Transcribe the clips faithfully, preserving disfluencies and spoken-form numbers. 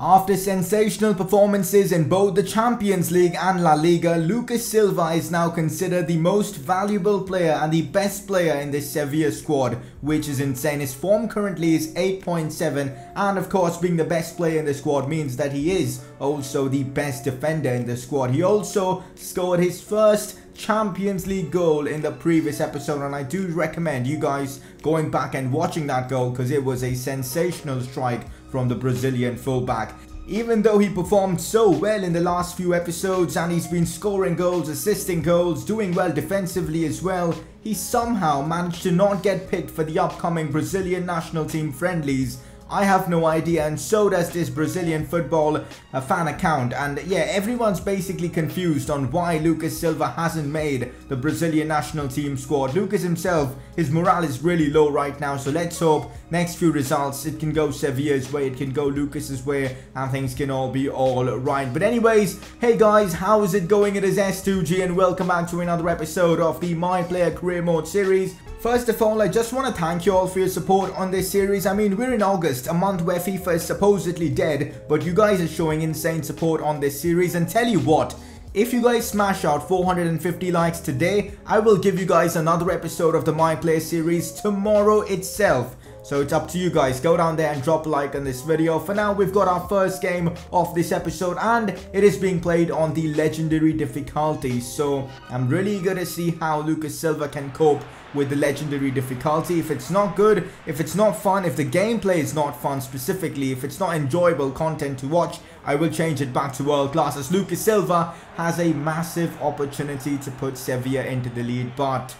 After sensational performances in both the Champions League and La Liga, Lucas Silva is now considered the most valuable player and the best player in this Sevilla squad, which is insane. His form currently is eight point seven, and of course being the best player in the squad means that he is also the best defender in the squad. He also scored his first Champions League goal in the previous episode, and I do recommend you guys going back and watching that goal because it was a sensational strike from the Brazilian fullback. Even though he performed so well in the last few episodes and he's been scoring goals, assisting goals, doing well defensively as well, he somehow managed to not get picked for the upcoming Brazilian national team friendlies. I have no idea, and so does this Brazilian football uh, fan account. And yeah, everyone's basically confused on why Lucas Silva hasn't made the Brazilian national team squad. Lucas himself, his morale is really low right now, so let's hope next few results it can go Sevilla's way, it can go Lucas's way, and things can all be all right. But anyways, hey guys, how is it going? It is S two G and welcome back to another episode of the My Player Career Mode series. First of all, I just want to thank you all for your support on this series. I mean, we're in August, a month where FIFA is supposedly dead, but you guys are showing insane support on this series. And tell you what, if you guys smash out four hundred fifty likes today, I will give you guys another episode of the My Player series tomorrow itself. So it's up to you guys. Go down there and drop a like on this video. For now, we've got our first game of this episode and it is being played on the legendary difficulty. So I'm really eager to see how Lucas Silva can cope with the legendary difficulty. If it's not good, if it's not fun, if the gameplay is not fun specifically, if it's not enjoyable content to watch, I will change it back to world class, as Lucas Silva has a massive opportunity to put Sevilla into the lead. But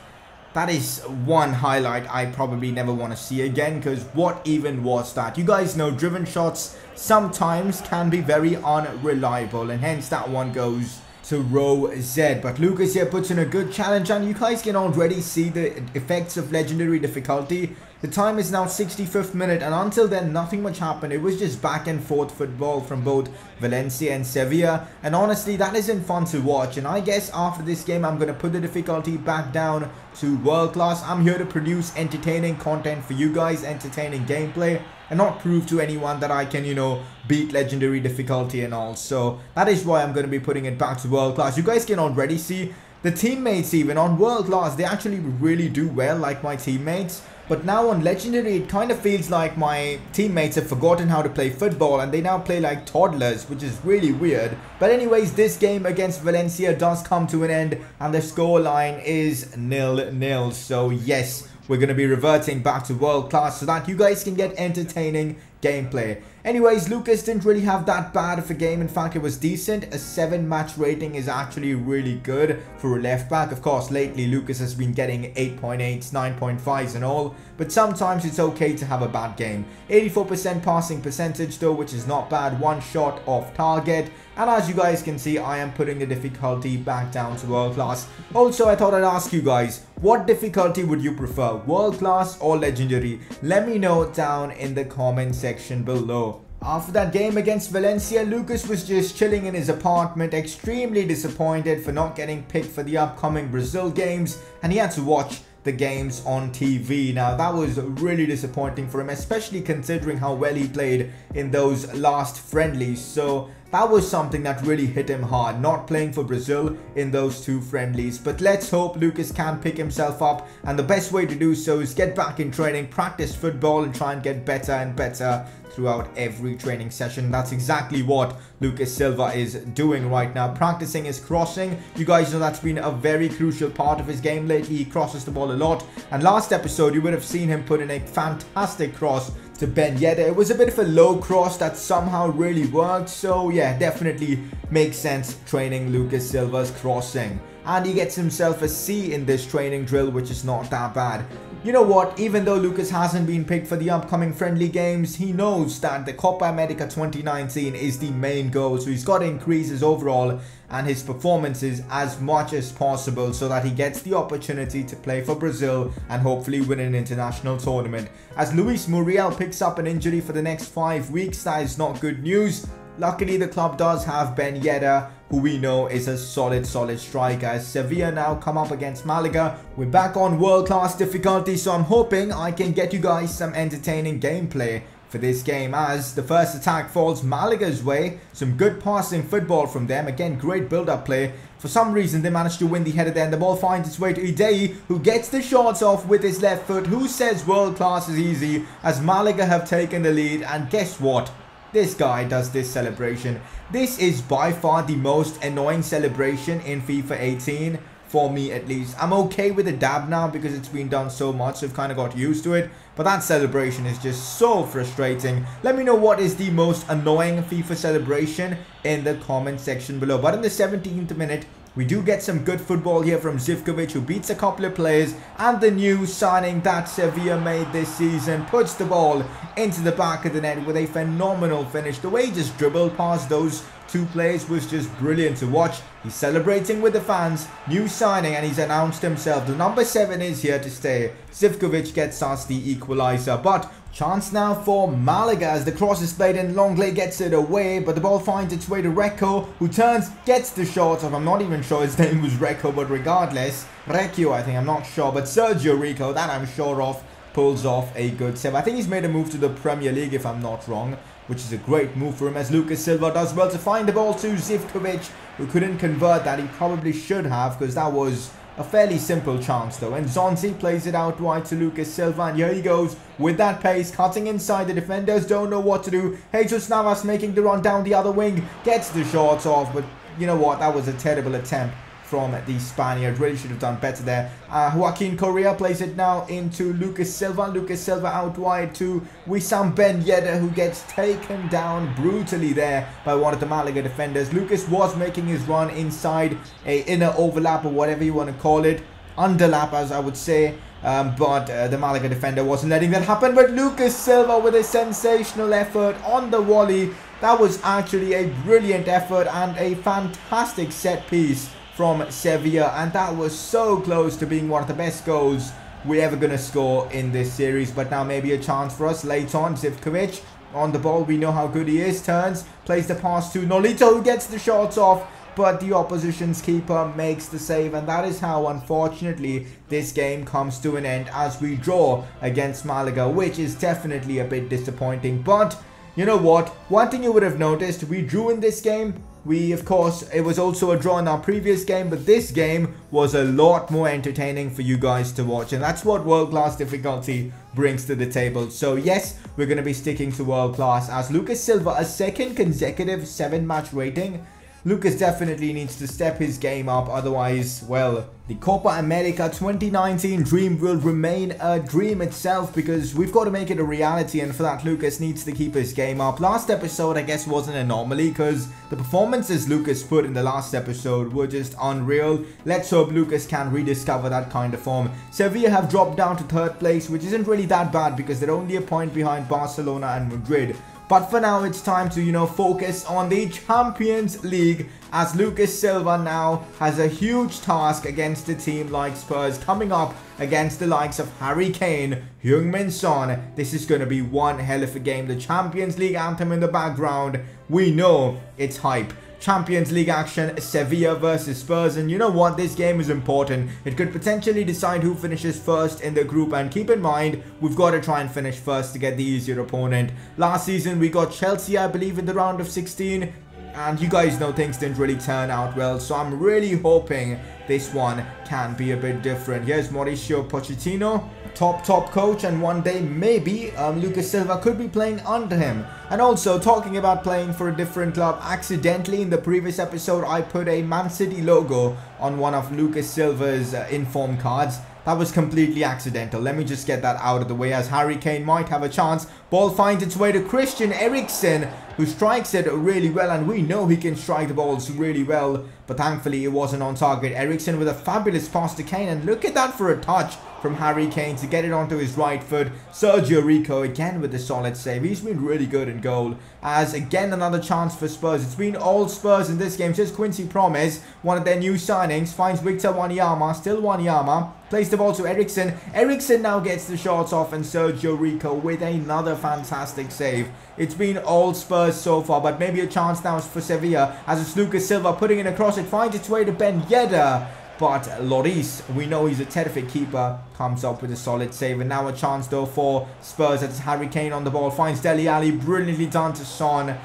that is one highlight I probably never want to see again, because what even was that? You guys know driven shots sometimes can be very unreliable, and hence that one goes to row Z. But Lucas here puts in a good challenge, and you guys can already see the effects of legendary difficulty. The time is now sixty-fifth minute, and until then nothing much happened. It was just back and forth football from both Valencia and Sevilla, and honestly that isn't fun to watch. And I guess after this game I'm going to put the difficulty back down to world class. I'm here to produce entertaining content for you guys, entertaining gameplay, and not prove to anyone that I can, you know, beat legendary difficulty and all. So that is why I'm going to be putting it back to world class. You guys can already see the teammates even on world class, they actually really do well, like my teammates. But now on legendary, it kind of feels like my teammates have forgotten how to play football and they now play like toddlers, which is really weird. But anyways, this game against Valencia does come to an end and the scoreline is nil nil. So yes, we're going to be reverting back to world class so that you guys can get entertaining gameplay. Anyways, Lucas didn't really have that bad of a game. In fact, it was decent. A seven match rating is actually really good for a left back. Of course, lately Lucas has been getting eight point eights, nine point fives and all, but sometimes it's okay to have a bad game. eighty-four percent passing percentage though, which is not bad. One shot off target. And as you guys can see, I am putting the difficulty back down to world class. Also, I thought I'd ask you guys, what difficulty would you prefer? World class or legendary? Let me know down in the comment section below. After that game against Valencia, Lucas was just chilling in his apartment, extremely disappointed for not getting picked for the upcoming Brazil games, and he had to watch the games on T V. Now that was really disappointing for him, especially considering how well he played in those last friendlies. So that was something that really hit him hard, not playing for Brazil in those two friendlies. But let's hope Lucas can pick himself up, and the best way to do so is get back in training, practice football, and try and get better and better throughout every training session. That's exactly what Lucas Silva is doing right now, practicing his crossing. You guys know that's been a very crucial part of his game lately. He crosses the ball a lot, and last episode you would have seen him put in a fantastic cross to Ben Yedder. It was a bit of a low cross that somehow really worked. So yeah, definitely makes sense training Lucas Silva's crossing. And he gets himself a C in this training drill, which is not that bad. You know what, even though Lucas hasn't been picked for the upcoming friendly games, he knows that the Copa America twenty nineteen is the main goal. So he's got to increase his overall and his performances as much as possible so that he gets the opportunity to play for Brazil and hopefully win an international tournament. As Luis Muriel picks up an injury for the next five weeks, that is not good news. Luckily, the club does have Ben Yedder, who we know is a solid, solid striker. As Sevilla now come up against Malaga, we're back on world-class difficulty, so I'm hoping I can get you guys some entertaining gameplay for this game, as the first attack falls Malaga's way. Some good passing football from them. Again, great build-up play. For some reason, they managed to win the header there, and the ball finds its way to Ideye, who gets the shots off with his left foot. Who says world class is easy, as Malaga have taken the lead, and guess what? This guy does this celebration. This is by far the most annoying celebration in FIFA eighteen. For me, at least. I'm okay with the dab now because it's been done so much. I've kind of got used to it. But that celebration is just so frustrating. Let me know what is the most annoying FIFA celebration in the comment section below. But in the seventeenth minute, we do get some good football here from Zivkovic, who beats a couple of players. And the new signing that Sevilla made this season puts the ball into the back of the net with a phenomenal finish. The way he just dribbled past those two players was just brilliant to watch. He's celebrating with the fans. New signing, and he's announced himself. The number seven is here to stay. Zivkovic gets us the equaliser. But chance now for Malaga as the cross is played in. Lenglet gets it away, but the ball finds its way to Reco, who turns, gets the shot off. I'm not even sure his name was Reco, but regardless, Recio, I think, I'm not sure. But Sergio Rico, that I'm sure of, pulls off a good save. I think he's made a move to the Premier League, if I'm not wrong, which is a great move for him, as Lucas Silva does well to find the ball to Zivkovic, who couldn't convert that. He probably should have, because that was a fairly simple chance, though. And Zonzi plays it out wide to Lucas Silva, and here he goes with that pace, cutting inside. The defenders don't know what to do. Jesus Navas making the run down the other wing, gets the shots off, but you know what? That was a terrible attempt from the Spaniard. Really should have done better there. Uh, Joaquin Correa plays it now into Lucas Silva. Lucas Silva out wide to Wissam Ben Yedder, who gets taken down brutally there by one of the Malaga defenders. Lucas was making his run inside a inner overlap, or whatever you want to call it. Underlap, as I would say. Um, but uh, the Malaga defender wasn't letting that happen. But Lucas Silva with a sensational effort on the volley. That was actually a brilliant effort and a fantastic set piece from Sevilla, and that was so close to being one of the best goals we're ever going to score in this series. But now maybe a chance for us late on. Zivkovic on the ball, we know how good he is, turns, plays the pass to Nolito, who gets the shots off, but the opposition's keeper makes the save. And that is how, unfortunately, this game comes to an end, as we draw against Malaga, which is definitely a bit disappointing. But you know what? One thing you would have noticed, we drew in this game. We, of course, it was also a draw in our previous game, but this game was a lot more entertaining for you guys to watch. And that's what world-class difficulty brings to the table. So, yes, we're going to be sticking to world-class, as Lucas Silva, a second consecutive seven match rating. Lucas definitely needs to step his game up. Otherwise, well, the Copa America twenty nineteen dream will remain a dream itself, because we've got to make it a reality. And for that, Lucas needs to keep his game up. Last episode, I guess, was an anomaly, because the performances Lucas put in the last episode were just unreal. Let's hope Lucas can rediscover that kind of form. Sevilla have dropped down to third place, which isn't really that bad, because they're only a point behind Barcelona and Madrid. But for now, it's time to, you know, focus on the Champions League, as Lucas Silva now has a huge task against a team like Spurs, coming up against the likes of Harry Kane, Heung-Min Son. This is going to be one hell of a game. The Champions League anthem in the background, we know it's hype. Champions League action, Sevilla versus Spurs, and you know what, this game is important. It could potentially decide who finishes first in the group, and keep in mind, we've got to try and finish first to get the easier opponent. Last season, we got Chelsea, I believe, in the round of sixteen, and you guys know things didn't really turn out well, so I'm really hoping this one can be a bit different. Here's Mauricio Pochettino, top, top coach, and one day, maybe, um, Lucas Silva could be playing under him. And also, talking about playing for a different club, accidentally in the previous episode, I put a Man City logo on one of Lucas Silva's uh, inform cards. That was completely accidental. Let me just get that out of the way, as Harry Kane might have a chance. Ball finds its way to Christian Eriksen, who strikes it really well, and we know he can strike the balls really well, but thankfully it wasn't on target. Eriksen with a fabulous pass to Kane, and look at that for a touch from Harry Kane to get it onto his right foot. Sergio Rico again with a solid save. He's been really good in goal, as again another chance for Spurs. It's been all Spurs in this game. Just Quincy Promes, one of their new signings, finds Victor Wanyama, still Wanyama, plays the ball to Eriksen. Eriksen now gets the shots off, and Sergio Rico with another fantastic save. It's been all Spurs so far, but maybe a chance now for Sevilla, as it's Lucas Silva putting in a cross. It finds its way to Ben Yedder, But Lloris, we know he's a terrific keeper, comes up with a solid save. And now a chance though for Spurs. That's Harry Kane on the ball, finds Dele Alli, brilliantly done to Son.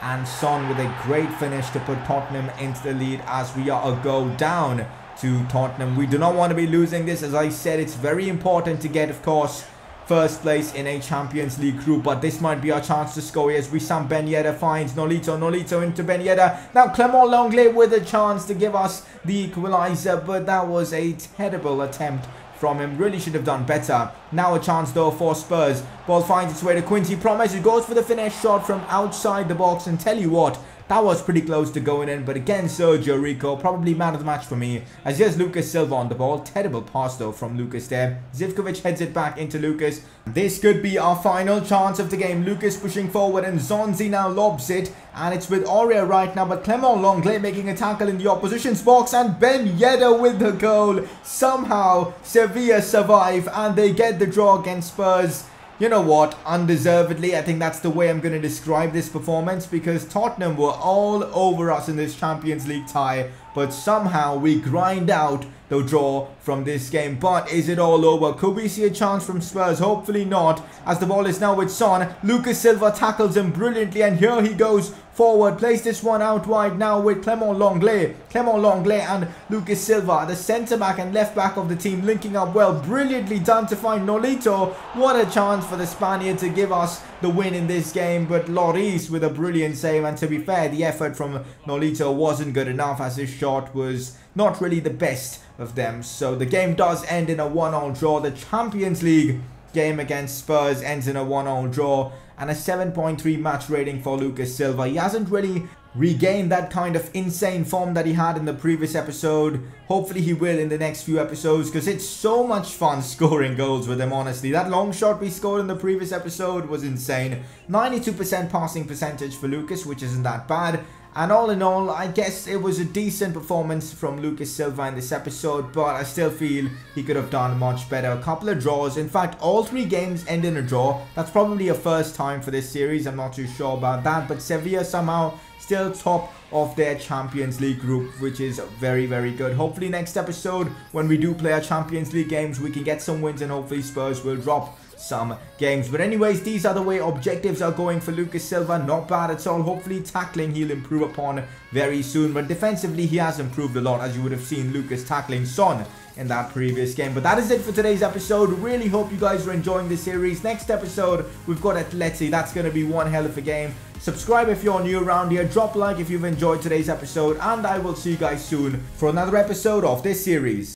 And Son with a great finish to put Tottenham into the lead as we are a goal down to Tottenham. We do not want to be losing this. As I said, it's very important to get, of course, first place in a Champions League group, but this might be our chance to score here as Wissam Ben Yedder finds Nolito, Nolito into Ben Yedder. Now Clément Lenglet with a chance to give us the equaliser, but that was a terrible attempt from him. Really should have done better. Now a chance though for Spurs. Ball finds its way to Quincy Promes, who goes for the finish shot from outside the box, and tell you what, that was pretty close to going in, but again, Sergio Rico, probably man of the match for me, as here's Lucas Silva on the ball. Terrible pass though from Lucas there. Zivkovic heads it back into Lucas. This could be our final chance of the game. Lucas pushing forward, and Zonzi now lobs it, and it's with Aurier right now, but Clément Lenglet making a tackle in the opposition's box, and Ben Yedder with the goal. Somehow, Sevilla survive, and they get the draw against Spurs. You know what, undeservedly, I think that's the way I'm going to describe this performance, because Tottenham were all over us in this Champions League tie, but somehow we grind out the draw from this game. But is it all over? Could we see a chance from Spurs? Hopefully not, as the ball is now with Son. Lucas Silva tackles him brilliantly, and here he goes forward, plays this one out wide now with Clément Lenglet. Clément Lenglet and Lucas Silva, the centre-back and left-back of the team, linking up well. Brilliantly done to find Nolito. What a chance for the Spaniard to give us the win in this game, but Lloris with a brilliant save, and to be fair, the effort from Nolito wasn't good enough, as his shot was not really the best of them. So the game does end in a one all draw. The Champions League game against Spurs ends in a one all draw, and a seven point three match rating for Lucas Silva. He hasn't really regained that kind of insane form that he had in the previous episode. Hopefully he will in the next few episodes, because it's so much fun scoring goals with him, honestly. That long shot we scored in the previous episode was insane. ninety-two percent passing percentage for Lucas, which isn't that bad. And all in all, I guess it was a decent performance from Lucas Silva in this episode, but I still feel he could have done much better. A couple of draws. In fact, all three games end in a draw. That's probably a first time for this series. I'm not too sure about that, but Sevilla somehow still top of their Champions League group, which is very, very good. Hopefully next episode, when we do play our Champions League games, we can get some wins, and hopefully Spurs will drop some games. But anyways, these are the way objectives are going for Lucas Silva. Not bad at all. Hopefully tackling he'll improve upon very soon, but defensively he has improved a lot, as you would have seen Lucas tackling Son in that previous game. But that is it for today's episode. Really hope you guys are enjoying the series. Next episode, we've got Atleti. That's going to be one hell of a game. Subscribe if you're new around here. Drop a like if you've enjoyed today's episode, and I will see you guys soon for another episode of this series.